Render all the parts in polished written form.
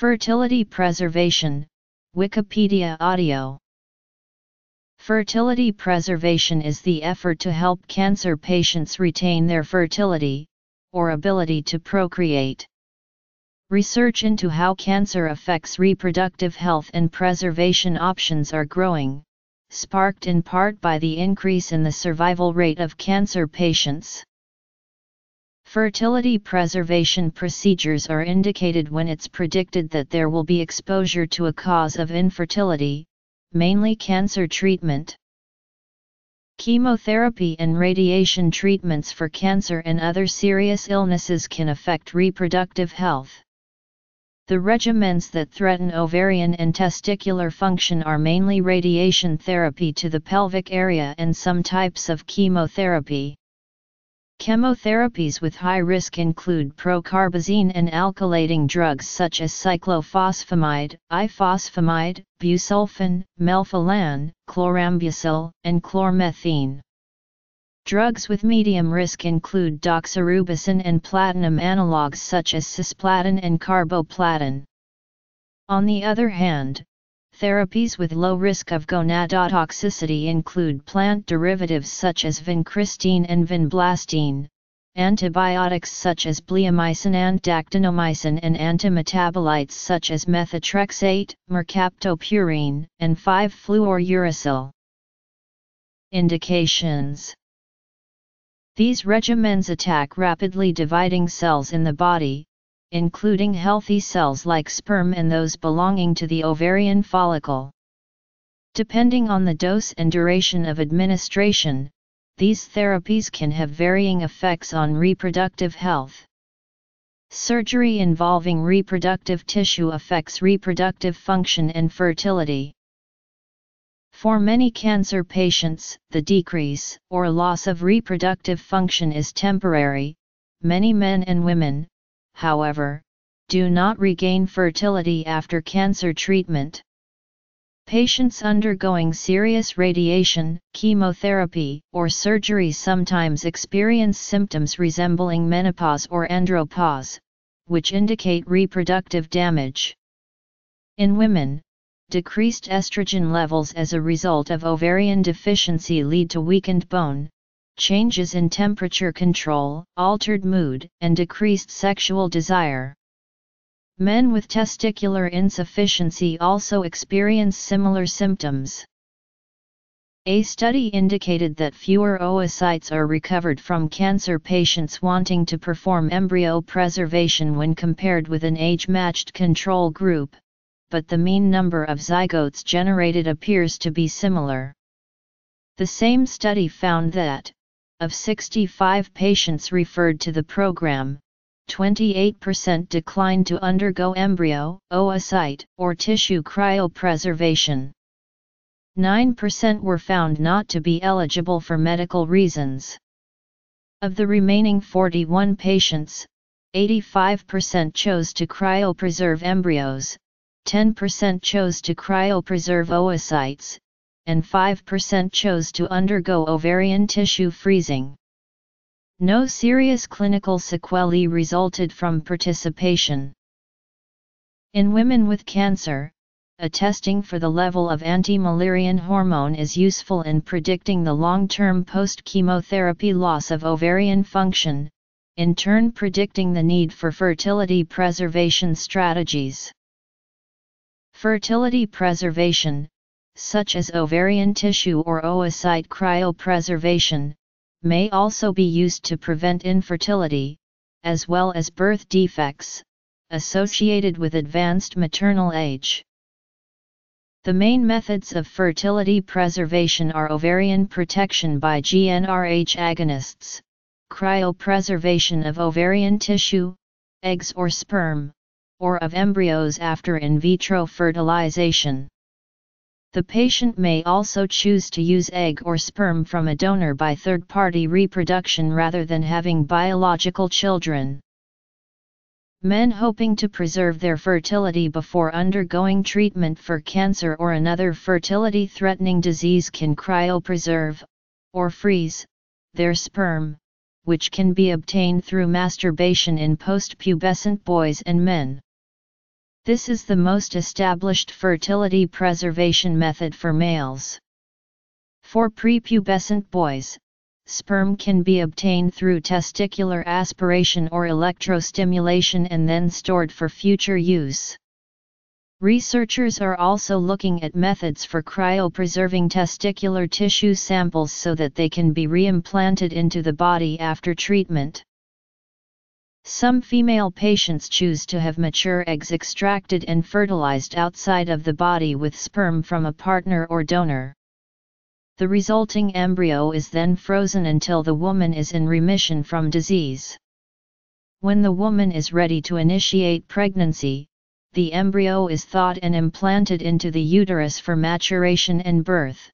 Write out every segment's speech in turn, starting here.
Fertility preservation, Wikipedia audio. Fertility preservation is the effort to help cancer patients retain their fertility, or ability to procreate. Research into how cancer affects reproductive health and preservation options are growing, sparked in part by the increase in the survival rate of cancer patients. Fertility preservation procedures are indicated when it's predicted that there will be exposure to a cause of infertility, mainly cancer treatment. Chemotherapy and radiation treatments for cancer and other serious illnesses can affect reproductive health. The regimens that threaten ovarian and testicular function are mainly radiation therapy to the pelvic area and some types of chemotherapy. Chemotherapies with high risk include procarbazine and alkylating drugs such as cyclophosphamide, iphosphamide, busulfan, melphalan, chlorambucil, and chlormethine. Drugs with medium risk include doxorubicin and platinum analogues such as cisplatin and carboplatin. On the other hand, therapies with low risk of gonadotoxicity include plant derivatives such as vincristine and vinblastine, antibiotics such as bleomycin and dactinomycin, and antimetabolites such as methotrexate, mercaptopurine, and 5-fluorouracil. Indications: these regimens attack rapidly dividing cells in the body, including healthy cells like sperm and those belonging to the ovarian follicle. Depending on the dose and duration of administration, these therapies can have varying effects on reproductive health. Surgery involving reproductive tissue affects reproductive function and fertility. For many cancer patients, the decrease or loss of reproductive function is temporary. Many men and women, however, do not regain fertility after cancer treatment. Patients undergoing serious radiation, chemotherapy, or surgery sometimes experience symptoms resembling menopause or andropause, which indicate reproductive damage. In women, decreased estrogen levels as a result of ovarian deficiency lead to weakened bone, changes in temperature control, altered mood, and decreased sexual desire. Men with testicular insufficiency also experience similar symptoms. A study indicated that fewer oocytes are recovered from cancer patients wanting to perform embryo preservation when compared with an age-matched control group, but the mean number of zygotes generated appears to be similar. The same study found that, of 65 patients referred to the program, 28% declined to undergo embryo, oocyte, or tissue cryopreservation. 9% were found not to be eligible for medical reasons. Of the remaining 41 patients, 85% chose to cryopreserve embryos, 10% chose to cryopreserve oocytes, and 5% chose to undergo ovarian tissue freezing. No serious clinical sequelae resulted from participation. In women with cancer, a testing for the level of anti-mullerian hormone is useful in predicting the long-term post-chemotherapy loss of ovarian function, in turn predicting the need for fertility preservation strategies. Fertility preservation, such as ovarian tissue or oocyte cryopreservation, may also be used to prevent infertility, as well as birth defects, associated with advanced maternal age. The main methods of fertility preservation are ovarian protection by GnRH agonists, cryopreservation of ovarian tissue, eggs or sperm, or of embryos after in vitro fertilization. The patient may also choose to use egg or sperm from a donor by third-party reproduction rather than having biological children. Men hoping to preserve their fertility before undergoing treatment for cancer or another fertility-threatening disease can cryopreserve, or freeze, their sperm, which can be obtained through masturbation in post-pubescent boys and men. This is the most established fertility preservation method for males. For prepubescent boys, sperm can be obtained through testicular aspiration or electrostimulation and then stored for future use. Researchers are also looking at methods for cryopreserving testicular tissue samples so that they can be reimplanted into the body after treatment. Some female patients choose to have mature eggs extracted and fertilized outside of the body with sperm from a partner or donor. The resulting embryo is then frozen until the woman is in remission from disease. When the woman is ready to initiate pregnancy, the embryo is thawed and implanted into the uterus for maturation and birth.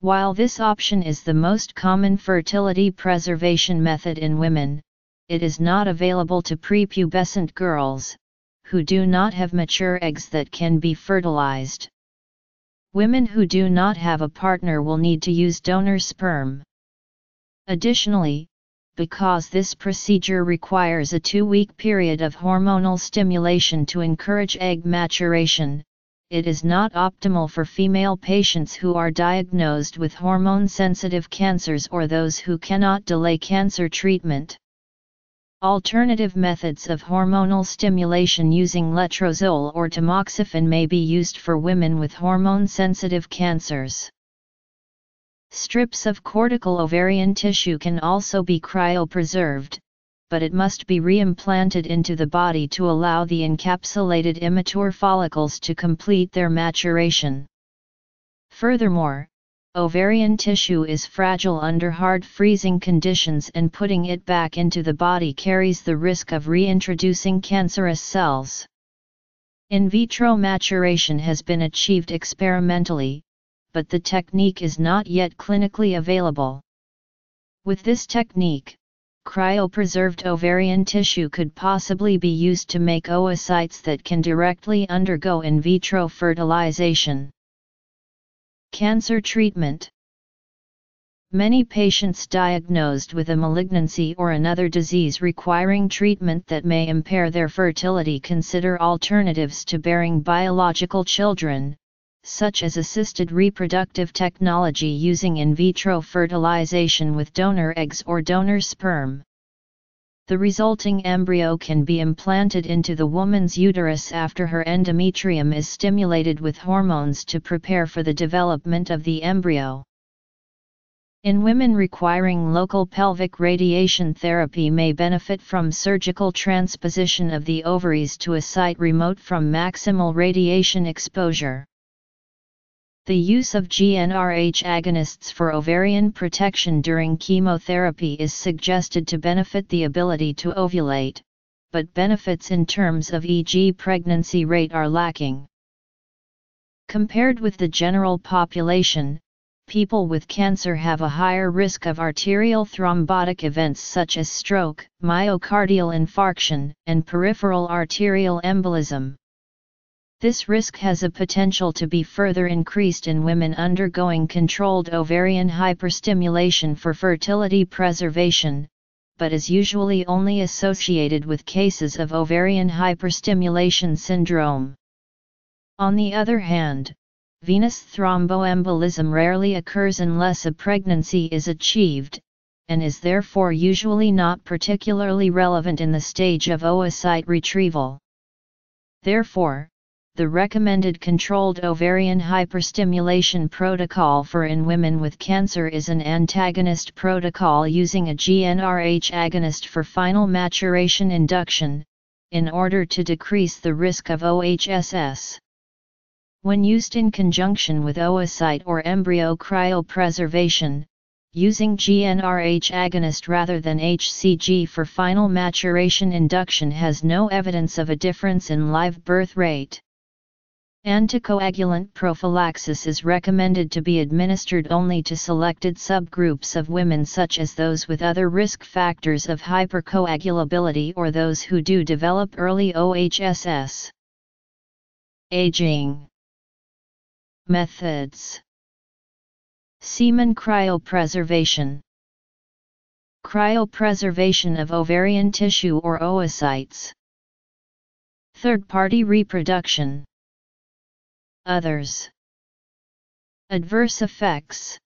While this option is the most common fertility preservation method in women, it is not available to prepubescent girls, who do not have mature eggs that can be fertilized. Women who do not have a partner will need to use donor sperm. Additionally, because this procedure requires a 2-week period of hormonal stimulation to encourage egg maturation, it is not optimal for female patients who are diagnosed with hormone-sensitive cancers or those who cannot delay cancer treatment. Alternative methods of hormonal stimulation using letrozole or tamoxifen may be used for women with hormone-sensitive cancers. Strips of cortical ovarian tissue can also be cryopreserved, but it must be reimplanted into the body to allow the encapsulated immature follicles to complete their maturation. Furthermore, ovarian tissue is fragile under hard freezing conditions, and putting it back into the body carries the risk of reintroducing cancerous cells. In vitro maturation has been achieved experimentally, but the technique is not yet clinically available. With this technique, cryopreserved ovarian tissue could possibly be used to make oocytes that can directly undergo in vitro fertilization. Cancer treatment. Many patients diagnosed with a malignancy or another disease requiring treatment that may impair their fertility consider alternatives to bearing biological children, such as assisted reproductive technology using in vitro fertilization with donor eggs or donor sperm. The resulting embryo can be implanted into the woman's uterus after her endometrium is stimulated with hormones to prepare for the development of the embryo. In women requiring local pelvic radiation therapy may benefit from surgical transposition of the ovaries to a site remote from maximal radiation exposure. The use of GnRH agonists for ovarian protection during chemotherapy is suggested to benefit the ability to ovulate, but benefits in terms of e.g. pregnancy rate are lacking. Compared with the general population, people with cancer have a higher risk of arterial thrombotic events such as stroke, myocardial infarction, and peripheral arterial embolism. This risk has a potential to be further increased in women undergoing controlled ovarian hyperstimulation for fertility preservation, but is usually only associated with cases of ovarian hyperstimulation syndrome. On the other hand, venous thromboembolism rarely occurs unless a pregnancy is achieved, and is therefore usually not particularly relevant in the stage of oocyte retrieval. Therefore, the recommended controlled ovarian hyperstimulation protocol for in women with cancer is an antagonist protocol using a GnRH agonist for final maturation induction, in order to decrease the risk of OHSS. When used in conjunction with oocyte or embryo cryopreservation, using GnRH agonist rather than hCG for final maturation induction has no evidence of a difference in live birth rate. Anticoagulant prophylaxis is recommended to be administered only to selected subgroups of women, such as those with other risk factors of hypercoagulability or those who do develop early OHSS. Aging methods. Semen cryopreservation. Cryopreservation of ovarian tissue or oocytes. Third-party reproduction. Others. Adverse effects.